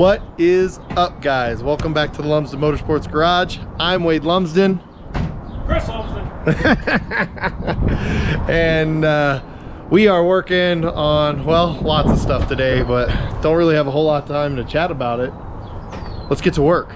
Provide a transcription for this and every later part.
What is up, guys? Welcome back to the Lumsden Motorsports Garage. I'm Wade Lumsden. Chris Lumsden. And we are working on, well, lots of stuff today, but don't really have a whole lot of time to chat about it. Let's get to work.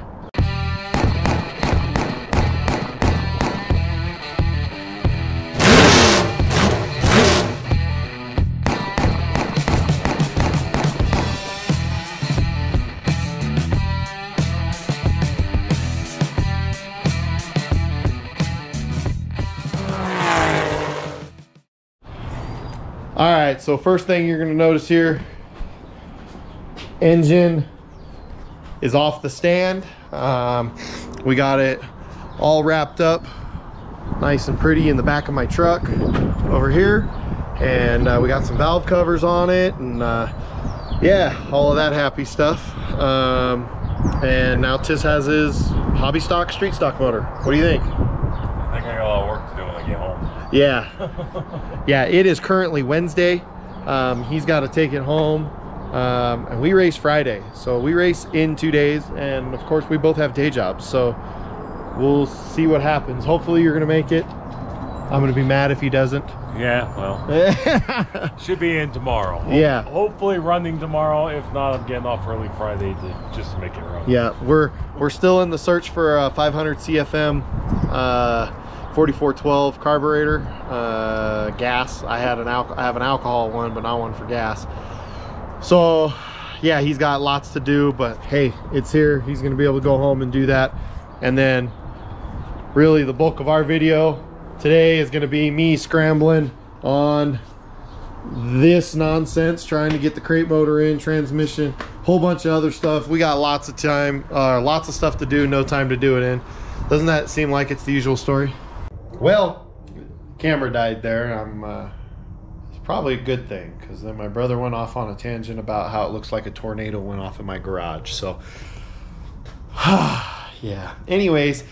Alright, so first thing you're going to notice here, engine is off the stand. We got it all wrapped up nice and pretty in the back of my truck over here, and we got some valve covers on it, and yeah, all of that happy stuff. And now Tiz has his Hobby Stock street stock motor. What do you think? I think I got a lot of work to do when I get home. Yeah, yeah, it is currently Wednesday. He's got to take it home, and we race Friday, so we race in 2 days, and of course we both have day jobs, so we'll see what happens. Hopefully you're gonna make it. I'm gonna be mad if he doesn't. Yeah, well, should be in tomorrow. Yeah, hopefully running tomorrow. If not, I'm getting off early Friday just to make it run. Yeah, we're still in the search for a 500 CFM 4412 carburetor, gas. I have an alcohol one, but not one for gas. So yeah, he's got lots to do, but hey, it's here. He's gonna be able to go home and do that. And then really the bulk of our video today is gonna be me scrambling on this nonsense, trying to get the crate motor in, transmission, whole bunch of other stuff. We got lots of time, lots of stuff to do, no time to do it in. Doesn't that seem like it's the usual story? Well, camera died there. It's probably a good thing, because then my brother went off on a tangent about how it looks like a tornado went off in my garage. So, yeah. Anyways,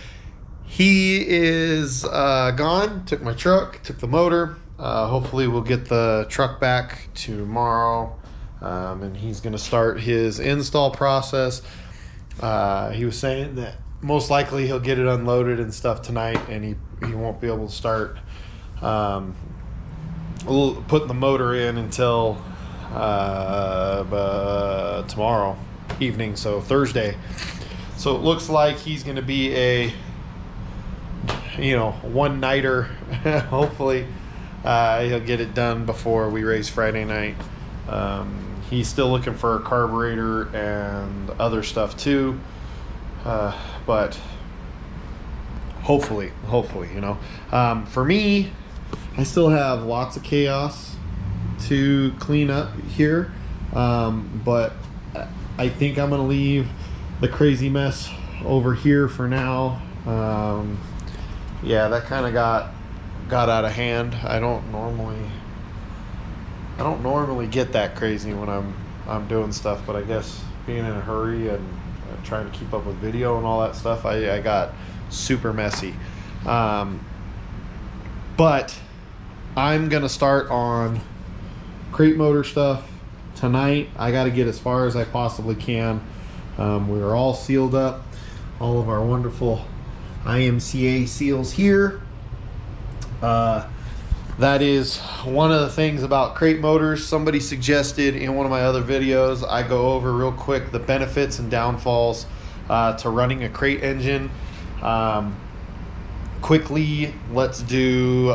he is gone. Took my truck, took the motor. Hopefully we'll get the truck back tomorrow, and he's going to start his install process. He was saying that most likely he'll get it unloaded and stuff tonight, and he won't be able to start putting the motor in until tomorrow evening, so Thursday. So it looks like he's going to be a, you know, one-nighter. Hopefully he'll get it done before we race Friday night. He's still looking for a carburetor and other stuff too. But hopefully, you know, for me, I still have lots of chaos to clean up here. But I think I'm going to leave the crazy mess over here for now. Yeah, that kind of got out of hand. I don't normally get that crazy when I'm doing stuff, but I guess being in a hurry and trying to keep up with video and all that stuff, I got super messy. But I'm gonna start on crate motor stuff tonight. I got to get as far as I possibly can. We are all sealed up, all of our wonderful IMCA seals here. That is one of the things about crate motors. Somebody suggested in one of my other videos, I go over real quick the benefits and downfalls to running a crate engine. Quickly, let's do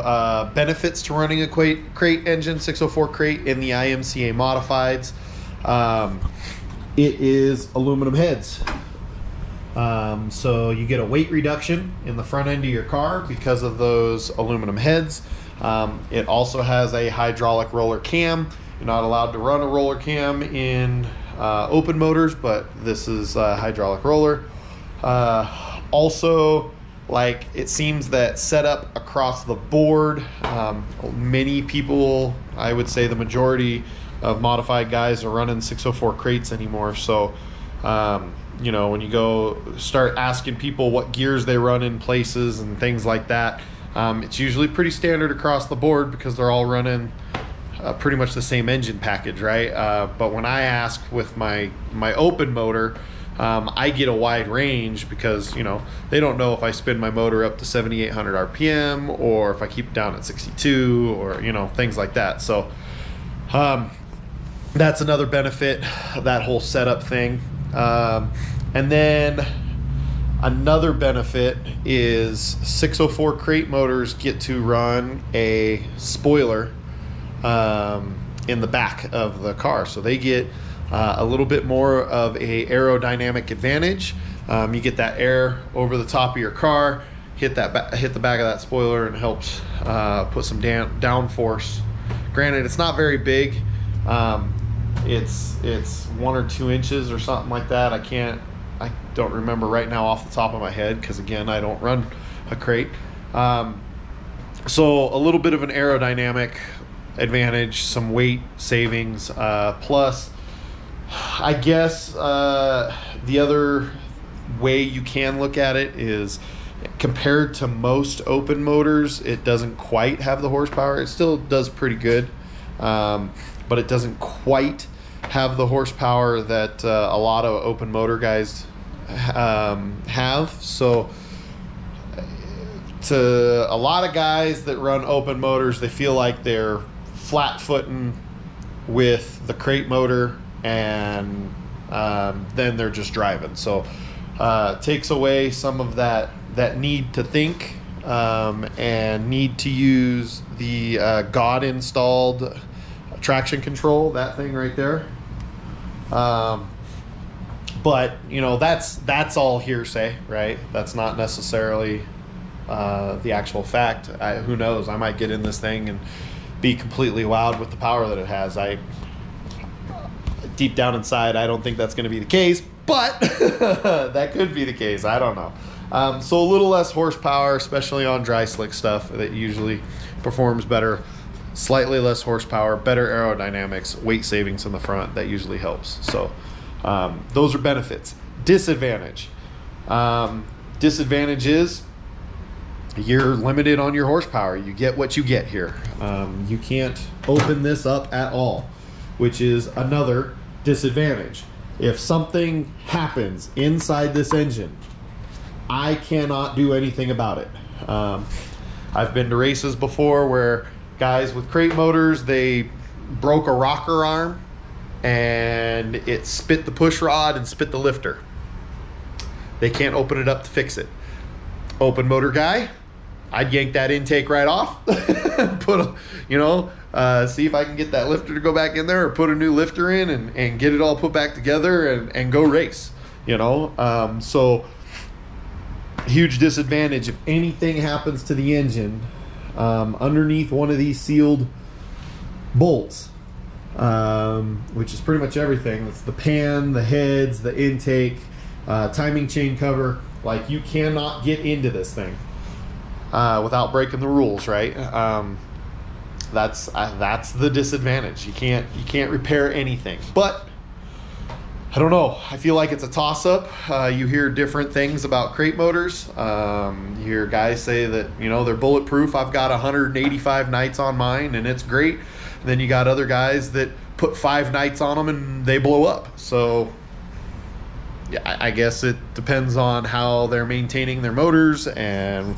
benefits to running a crate engine, 604 crate in the IMCA Modifieds. It is aluminum heads. So you get a weight reduction in the front end of your car because of those aluminum heads. It also has a hydraulic roller cam. You're not allowed to run a roller cam in open motors, but this is a hydraulic roller. Also, like, it seems that setup across the board, many people, I would say the majority of modified guys, are running 604 crates anymore. So you know, when you go start asking people what gears they run in places and things like that, it's usually pretty standard across the board because they're all running pretty much the same engine package, right? But when I ask with my open motor, I get a wide range because, you know, they don't know if I spin my motor up to 7,800 RPM or if I keep it down at 62 or, you know, things like that. So that's another benefit of that whole setup thing. And then another benefit is 604 crate motors get to run a spoiler in the back of the car. So they get a little bit more of a aerodynamic advantage. You get that air over the top of your car, hit the back of that spoiler, and helps put some downforce. Granted, it's not very big. It's 1 or 2 inches or something like that. I don't remember right now off the top of my head because, again, I don't run a crate. So a little bit of an aerodynamic advantage, some weight savings, plus I guess the other way you can look at it is, compared to most open motors, it doesn't quite have the horsepower. It still does pretty good, but it doesn't quite have the horsepower that a lot of open motor guys have. So to a lot of guys that run open motors, they feel like they're flat-footing with the crate motor, and then they're just driving. So takes away some of that need to think and need to use the God installed traction control, that thing right there. But you know, that's all hearsay, right? That's not necessarily the actual fact. Who knows, I might get in this thing and be completely wowed with the power that it has. I deep down inside, I don't think that's going to be the case, but that could be the case. I don't know. So a little less horsepower, especially on dry slick stuff, that usually performs better. Slightly less horsepower, better aerodynamics, weight savings in the front, that usually helps. So those are benefits. Disadvantage. Disadvantage is you're limited on your horsepower. You get what you get here. You can't open this up at all, which is another disadvantage. If something happens inside this engine, I cannot do anything about it. I've been to races before where guys with crate motors, they broke a rocker arm and it spit the push rod and spit the lifter. They can't open it up to fix it. Open motor guy, I'd yank that intake right off, put a, you know, see if I can get that lifter to go back in there, or put a new lifter in and get it all put back together and go race, you know. So huge disadvantage. If anything happens to the engine underneath one of these sealed bolts, which is pretty much everything, that's the pan, the heads, the intake, timing chain cover, like, you cannot get into this thing without breaking the rules, right? That's the disadvantage. You can't repair anything. But I don't know, I feel like it's a toss-up. You hear different things about crate motors. You hear guys say that, you know, they're bulletproof. I've got 185 nights on mine and it's great. And then you got other guys that put 5 nights on them and they blow up. So yeah, I guess it depends on how they're maintaining their motors and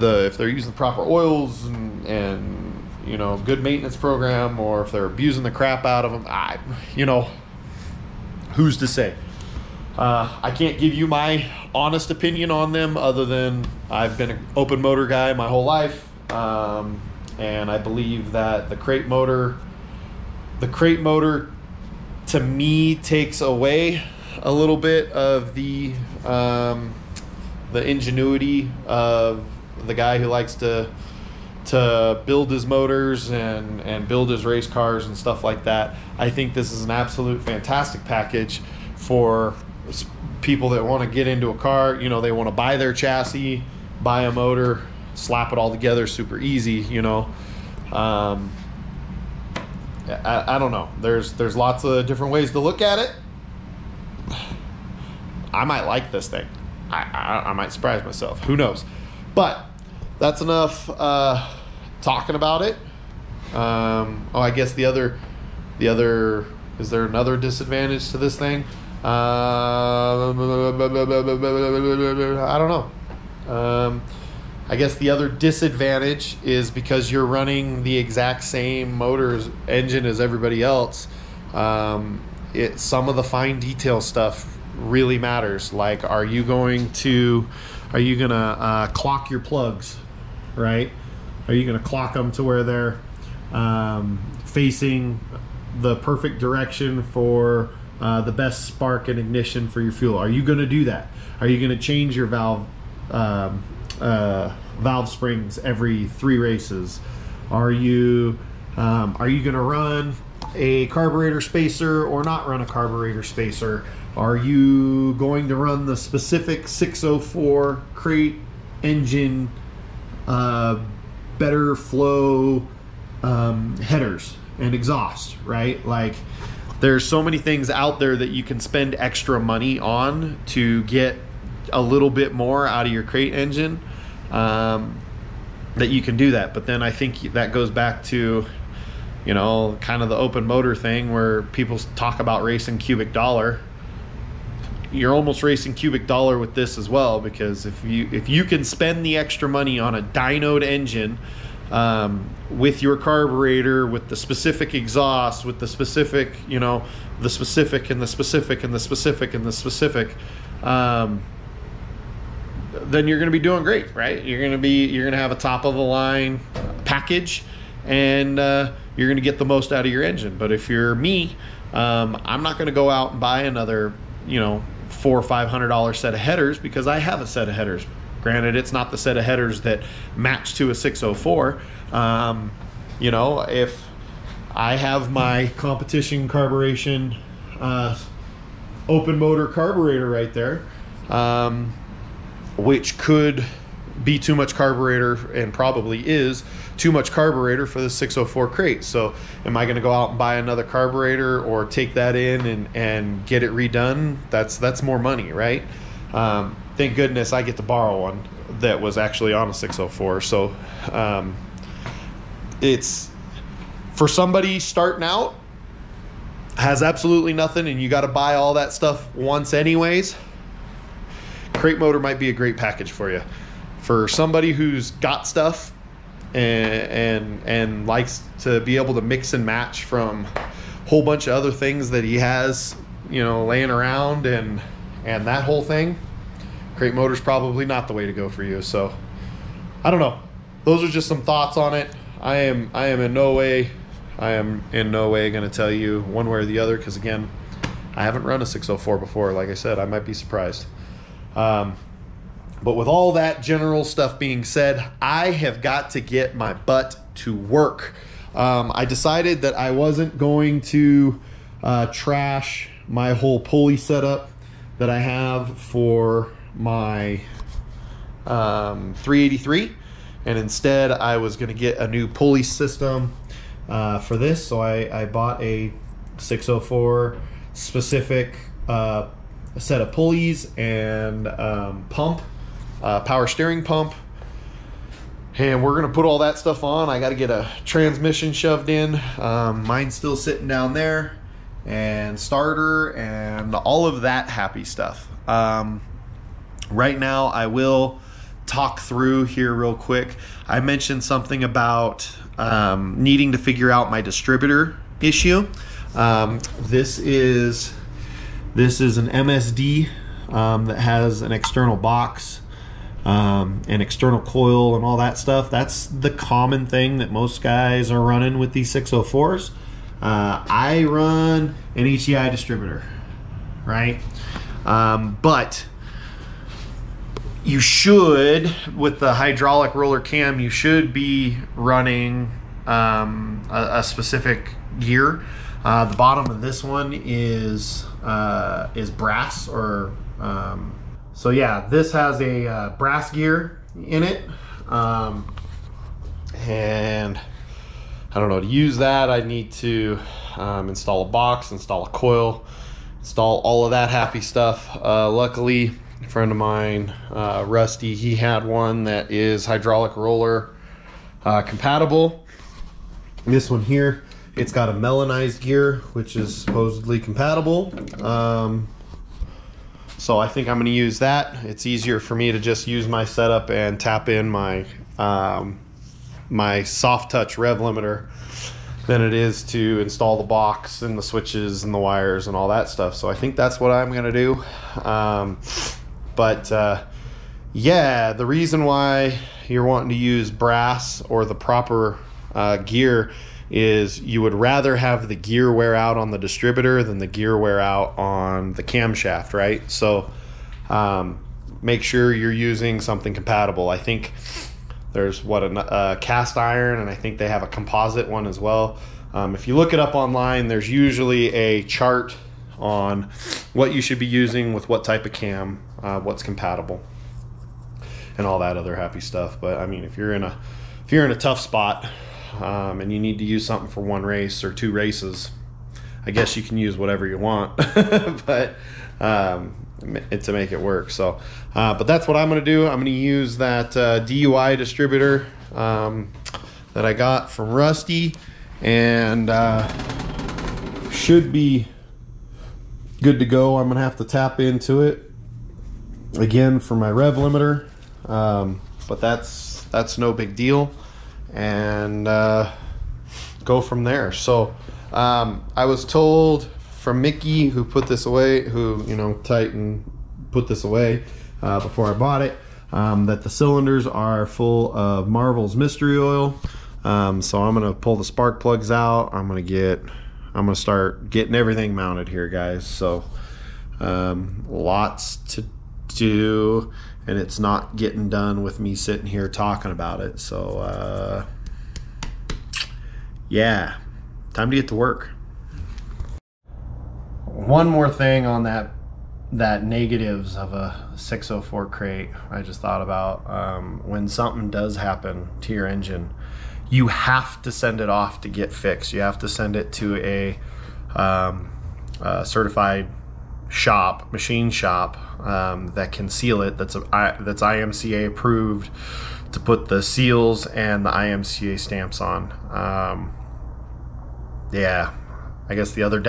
if they're using the proper oils and you know, good maintenance program, or if they're abusing the crap out of them. You know, who's to say? I can't give you my honest opinion on them, other than I've been an open motor guy my whole life, and I believe that the crate motor to me takes away a little bit of the ingenuity of the guy who likes to build his motors and build his race cars and stuff like that. I think this is an absolute fantastic package for people that want to get into a car. You know, they want to buy their chassis, buy a motor, slap it all together super easy, you know. I don't know. There's lots of different ways to look at it. I might like this thing. I might surprise myself. Who knows? But that's enough talking about it. Oh, I guess the other is there another disadvantage to this thing? I don't know. I guess the other disadvantage is because you're running the exact same motors engine as everybody else. Some of the fine detail stuff really matters. Like, are you gonna clock your plugs, right? Are you gonna clock them to where they're facing the perfect direction for the best spark and ignition for your fuel? Are you gonna do that? Are you gonna change your valve springs every 3 races? Are you gonna run a carburetor spacer or not run a carburetor spacer? Are you going to run the specific 604 crate engine better flow headers and exhaust, right? Like, there's so many things out there that you can spend extra money on to get a little bit more out of your crate engine, that you can do that. But then I think that goes back to, you know, kind of the open motor thing where people talk about racing cubic dollar. You're almost racing cubic dollar with this as well, because if you can spend the extra money on a dynoed engine, with your carburetor, with the specific exhaust, with the specific, you know, the specific and the specific and the specific and the specific, then you're going to be doing great, right? You're going to have a top of the line package, and you're going to get the most out of your engine. But if you're me, I'm not going to go out and buy another, you know, $400 or $500 set of headers, because I have a set of headers. Granted, it's not the set of headers that match to a 604. You know, if I have my competition carburation open motor carburetor right there, which could be too much carburetor, and probably is too much carburetor for the 604 crate. So am I going to go out and buy another carburetor or take that in and get it redone? That's more money, right? Thank goodness I get to borrow one that was actually on a 604. So it's for somebody starting out, has absolutely nothing, and you got to buy all that stuff once anyways. Crate motor might be a great package for you. For somebody who's got stuff and likes to be able to mix and match from a whole bunch of other things that he has, you know, laying around and that whole thing, crate motor's probably not the way to go for you. So I don't know. Those are just some thoughts on it. I am in no way going to tell you one way or the other, because again, I haven't run a 604 before. Like I said, I might be surprised. But with all that general stuff being said, I have got to get my butt to work. I decided that I wasn't going to trash my whole pulley setup that I have for my 383. And instead, I was going to get a new pulley system for this. So I bought a 604 specific set of pulleys and pump. Power steering pump, and we're gonna put all that stuff on. I gotta get a transmission shoved in, mine's still sitting down there, and starter and all of that happy stuff. Right now I will talk through here real quick. I mentioned something about needing to figure out my distributor issue. This is an MSD that has an external box, an external coil and all that stuff. That's the common thing that most guys are running with these 604s. I run an HEI distributor, right? But you should, with the hydraulic roller cam, you should be running a specific gear. The bottom of this one is brass, or so yeah, this has a brass gear in it, and I don't know, to use that I need to install a box, install a coil, install all of that happy stuff. Luckily, a friend of mine, Rusty, he had one that is hydraulic roller compatible, This one here, it's got a melanized gear, which is supposedly compatible. So I think I'm going to use that. It's easier for me to just use my setup and tap in my my soft touch rev limiter than it is to install the box and the switches and the wires and all that stuff. So I think that's what I'm going to do. Yeah, the reason why you're wanting to use brass or the proper gear is you would rather have the gear wear out on the distributor than the gear wear out on the camshaft, right? So make sure you're using something compatible. I think there's a cast iron, and I think they have a composite one as well. If you look it up online, there's usually a chart on what you should be using with what type of cam, what's compatible, and all that other happy stuff. But I mean, if you're in a tough spot and you need to use something for one race or two races, I guess you can use whatever you want, but to make it work. So, but that's what I'm going to do. I'm going to use that DUI distributor that I got from Rusty, and should be good to go. I'm going to have to tap into it again for my rev limiter, but that's no big deal, and go from there. So I was told from Mickey, who put this away, who, you know, Titan put this away before I bought it, that the cylinders are full of Marvel's Mystery Oil. So I'm gonna pull the spark plugs out. I'm gonna start getting everything mounted here, guys. So lots to do, and it's not getting done with me sitting here talking about it. So yeah, time to get to work. One more thing on that negatives of a 604 crate I just thought about. When something does happen to your engine, you have to send it off to get fixed. You have to send it to a certified shop, machine shop, that can seal it, that's IMCA approved to put the seals and the IMCA stamps on. Yeah, I guess the other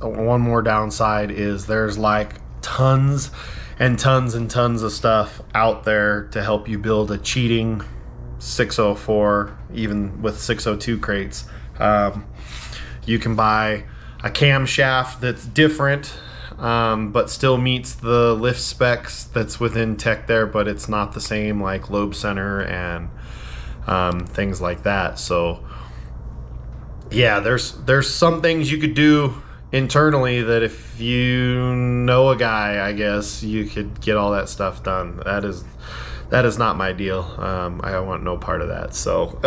one more downside is there's like tons and tons and tons of stuff out there to help you build a cheating 604, even with 602 crates. You can buy a camshaft that's different, but still meets the lift specs, that's within tech there, but it's not the same, like lobe center and things like that. So yeah, there's some things you could do internally that if you know a guy, I guess you could get all that stuff done. That is not my deal. I want no part of that. So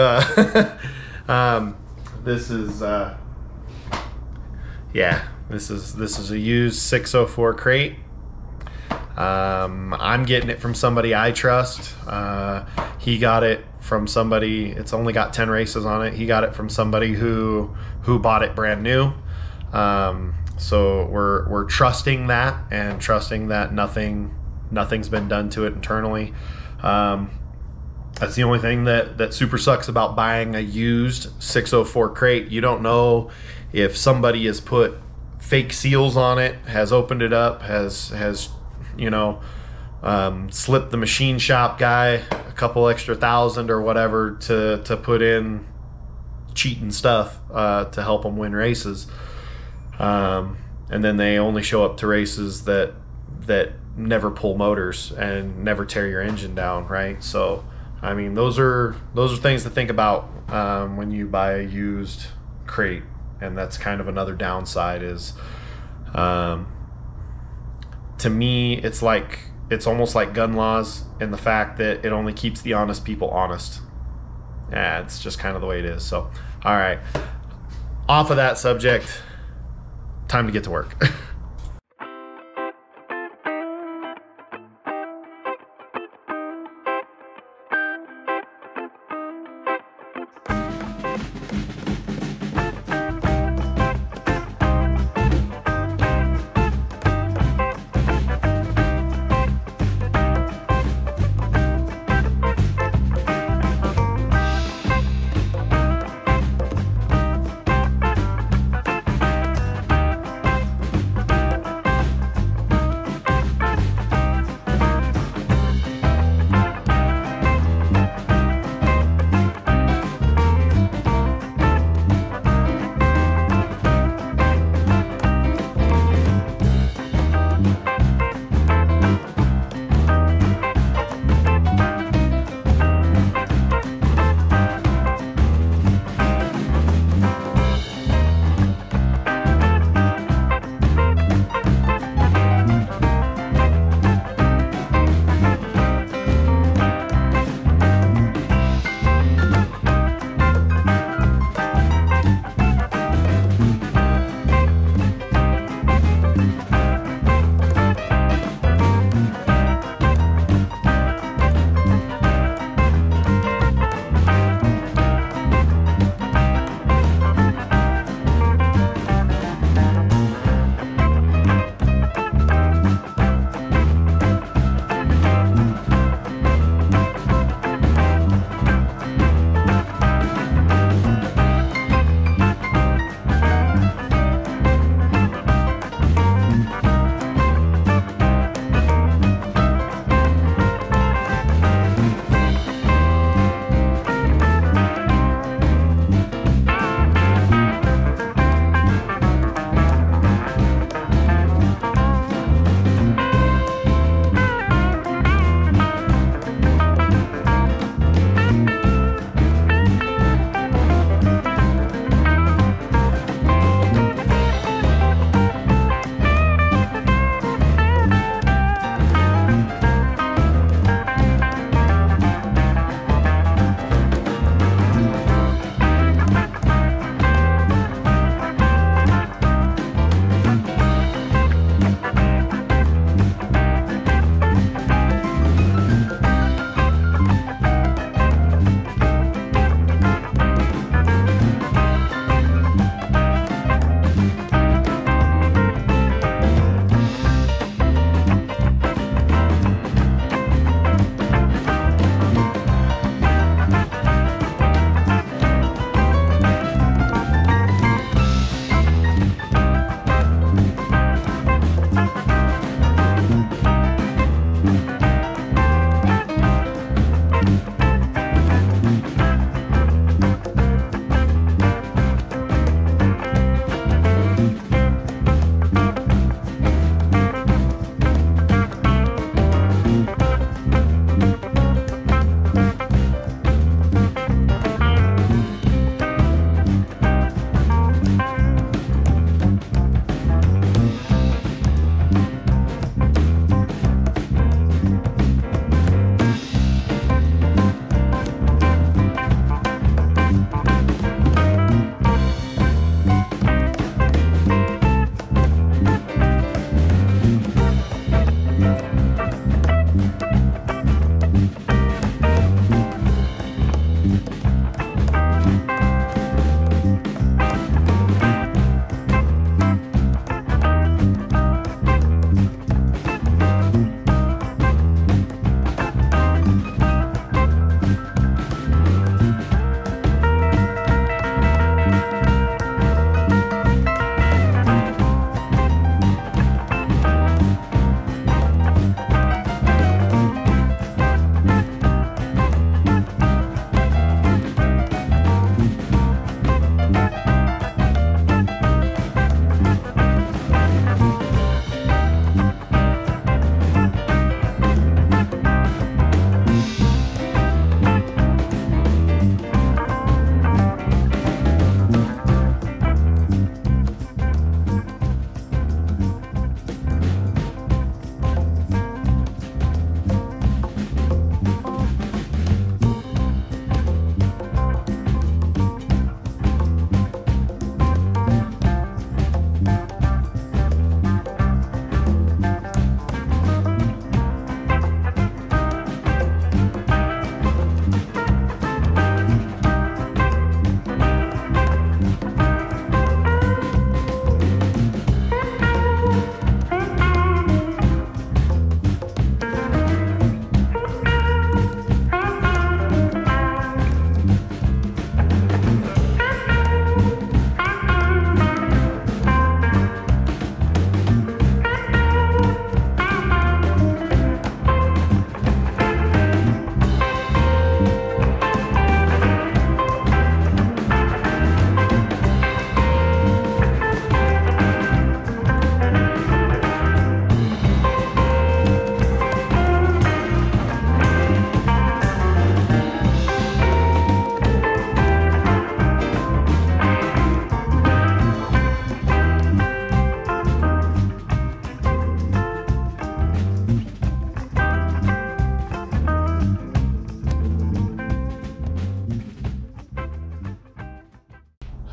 this is yeah, this is a used 604 crate. I'm getting it from somebody I trust. He got it from somebody, it's only got 10 races on it. He got it from somebody who bought it brand new. So we're trusting that, and trusting that nothing's been done to it internally. That's the only thing that super sucks about buying a used 604 crate. You don't know if somebody has put fake seals on it, has opened it up, has you know, slipped the machine shop guy a couple extra thousand or whatever to put in cheating stuff to help them win races, and then they only show up to races that never pull motors and never tear your engine down, right? So I mean, those are things to think about when you buy a used crate, and that's kind of another downside. Is to me, it's almost like gun laws, in the fact that it only keeps the honest people honest. Yeah, it's just kind of the way it is. So all right, off of that subject, time to get to work.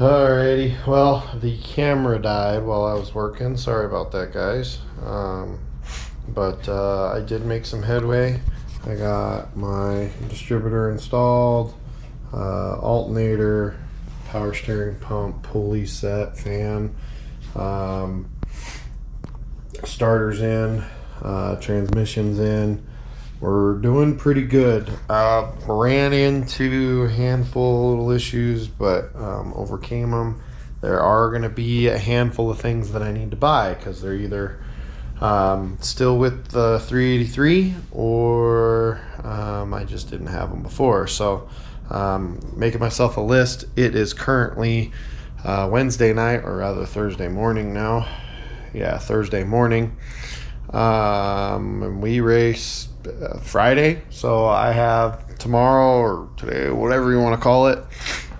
Alrighty, well, the camera died while I was working. Sorry about that, guys. I did make some headway. I got my distributor installed, alternator, power steering pump, pulley set, fan, starters in, transmissions in. We're doing pretty good. Ran into a handful of little issues, but overcame them. There are going to be a handful of things that I need to buy because they're either still with the 383 or I just didn't have them before. So making myself a list. It is currently Wednesday night, or rather Thursday morning now. Yeah, Thursday morning. And we race Friday, so I have tomorrow or today, whatever you want to call it,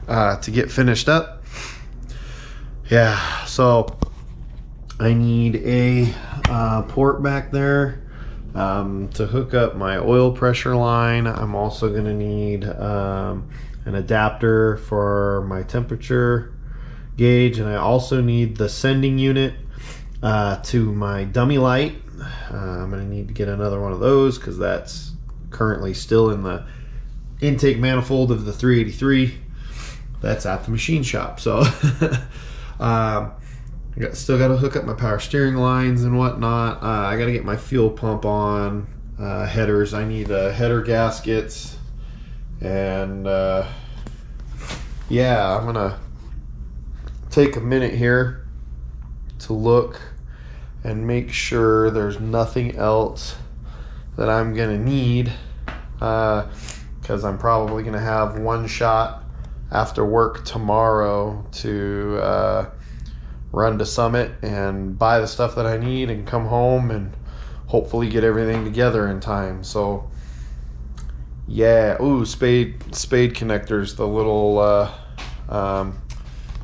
to get finished up. Yeah, so I need a port back there to hook up my oil pressure line. I'm also going to need an adapter for my temperature gauge, and I also need the sending unit to my dummy light. I'm going to need to get another one of those because that's currently still in the intake manifold of the 383. That's at the machine shop. So still got to hook up my power steering lines and whatnot. I got to get my fuel pump on, headers. I need header gaskets, and yeah, I'm going to take a minute here to look and make sure there's nothing else that I'm gonna need, because I'm probably gonna have one shot after work tomorrow to run to Summit and buy the stuff that I need and come home and hopefully get everything together in time. So yeah. Ooh, spade connectors, the little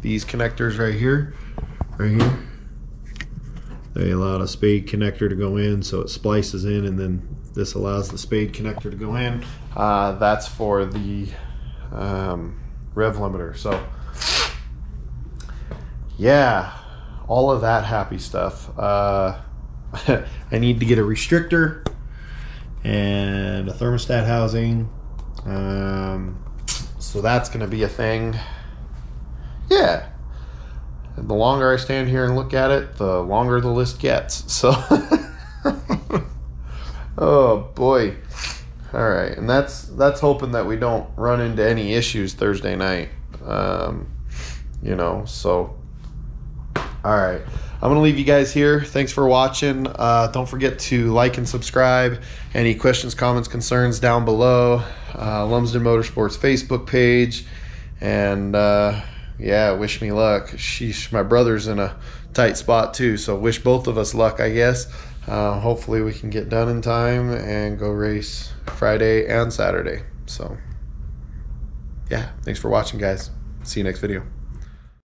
these connectors right here. They allowed a spade connector to go in, so it splices in, and then this allows the spade connector to go in. That's for the rev limiter. So yeah, all of that happy stuff. I need to get a restrictor and a thermostat housing, so that's gonna be a thing. Yeah. The longer I stand here and look at it, the longer the list gets. So oh boy. All right, and that's hoping that we don't run into any issues Thursday night. You know, so all right, I'm gonna leave you guys here. Thanks for watching. Don't forget to like and subscribe. Any questions, comments, concerns down below. Lumsden Motorsports Facebook page, and yeah, wish me luck. Sheesh, my brother's in a tight spot too, so wish both of us luck, I guess. Hopefully we can get done in time and go race Friday and Saturday. So yeah, thanks for watching, guys. See you next video.